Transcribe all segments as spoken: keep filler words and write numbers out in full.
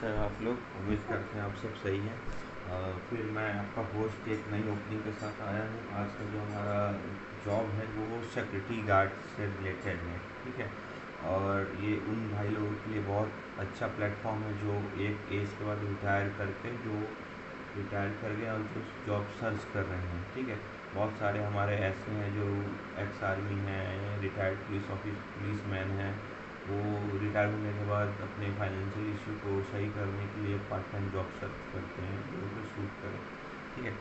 Sir आप लोग, उम्मीद करते हैं आप सब सही हैं। फिर मैं आपका होस्ट एक नई ओपनिंग के साथ आया हूँ। आज का जो हमारा जॉब है वो सिक्योरिटी गार्ड से रिलेटेड है, ठीक है। और ये उन भाई लोगों के लिए बहुत अच्छा प्लेटफॉर्म है जो एक एज के बाद रिटायर करके जो रिटायर कर गए और जो जॉब सर्च कर रहे हैं, ठीक है। बहुत सारे हमारे ऐसे हैं जो एक्स आर्मी हैं, retired police office policeman हैं, वो रिटायर होने के बाद अपने फाइनेंशियल इशू को सही करने के लिए पार्ट टाइम जॉब सर्च करते हैं जो उनको सूट करें, ठीक है।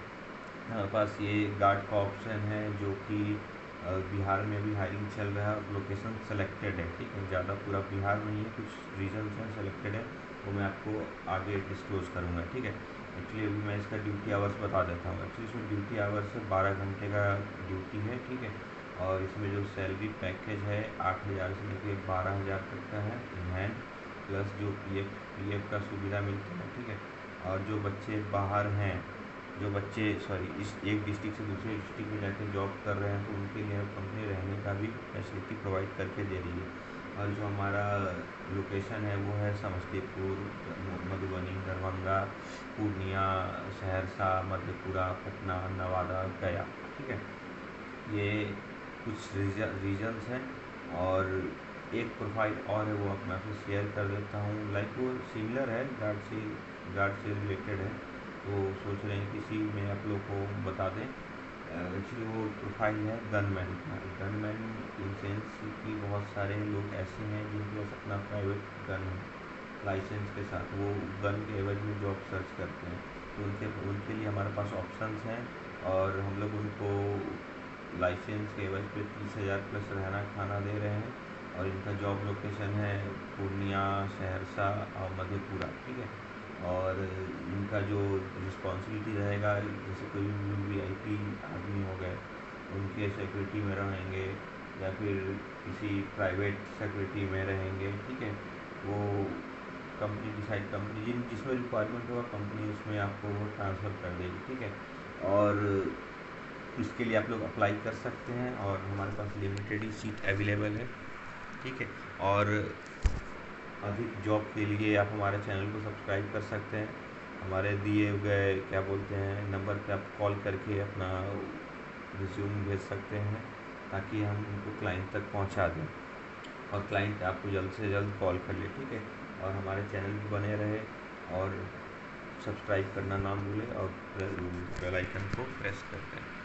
हमारे पास ये गार्ड का ऑप्शन है जो कि बिहार में भी हायरिंग चल रहा है, लोकेशन सेलेक्टेड है, ठीक है। ज़्यादा पूरा बिहार में ही है, कुछ रीजन हैं सेलेक्टेड है, वो मैं आपको आगे डिस्क्लोज करूँगा, ठीक है। एक्चुअली अभी मैं इसका ड्यूटी आवर्स बता देता हूँ। एक्चुअली इसमें ड्यूटी आवर्स बारह घंटे का ड्यूटी है, ठीक है। और इसमें जो सैलरी पैकेज है आठ हज़ार से लेकर बारह हज़ार तक का है इन हैंड, प्लस जो पी एफ पी एफ का सुविधा मिलता है, ठीक है। और जो बच्चे बाहर हैं, जो बच्चे सॉरी इस एक डिस्ट्रिक्ट से दूसरे डिस्ट्रिक्ट में जाके जॉब कर रहे हैं, तो उनके लिए कंपनी रहने का भी फैसिलिटी प्रोवाइड करके दे रही है। और जो हमारा लोकेशन है वो है समस्तीपुर, मधुबनी, दरबाहंगा, पूर्णिया, सहरसा, मधेपुरा, पटना, नवादा, गया, ठीक है। ये कुछ रीजन्स हैं। और एक प्रोफाइल और है वो अपना फिर शेयर कर देता हूँ। लाइक वो सिमिलर है, गार्ड से गार्ड से रिलेटेड है, तो सोच रहे हैं किसी में आप लोग को बता दें। एक्चुअली वो प्रोफाइल है गनमैन का। गनमैन इन सेंस कि बहुत सारे लोग ऐसे हैं जिनके पास अपना प्राइवेट गन लाइसेंस के साथ वो गन के एवज में जॉब सर्च करते हैं, तो उनके उनके लिए हमारे पास ऑप्शंस हैं। और हम लोग उनको लाइसेंस के एवज पे तीस हज़ार प्लस रहना खाना दे रहे हैं। और इनका जॉब लोकेशन है पूर्णिया, सहरसा और मधेपुरा, ठीक है। और इनका जो रिस्पॉन्सिबिलिटी रहेगा, जैसे कोई वी आई पी आदमी हो गए उनके सिक्योरिटी में रहेंगे, या फिर किसी प्राइवेट सिक्योरिटी में रहेंगे, ठीक है। वो कंपनी डिसाइड कंपनी जिन जिसमें रिक्वायरमेंट होगा कंपनी उसमें आपको वो ट्रांसफ़र कर देगी, ठीक है। और इसके लिए आप लोग अप्लाई कर सकते हैं और हमारे पास लिमिटेड ही सीट अवेलेबल है, ठीक है। और अधिक जॉब के लिए आप हमारे चैनल को सब्सक्राइब कर सकते हैं। हमारे दिए गए क्या बोलते हैं नंबर पे आप कॉल करके अपना रिज्यूम भेज सकते हैं ताकि हम उनको क्लाइंट तक पहुंचा दें और क्लाइंट आपको जल्द से जल्द कॉल कर ले, ठीक है। और हमारे चैनल पर बने रहे और सब्सक्राइब करना ना भूलें और बेल आइकन को प्रेस करते हैं।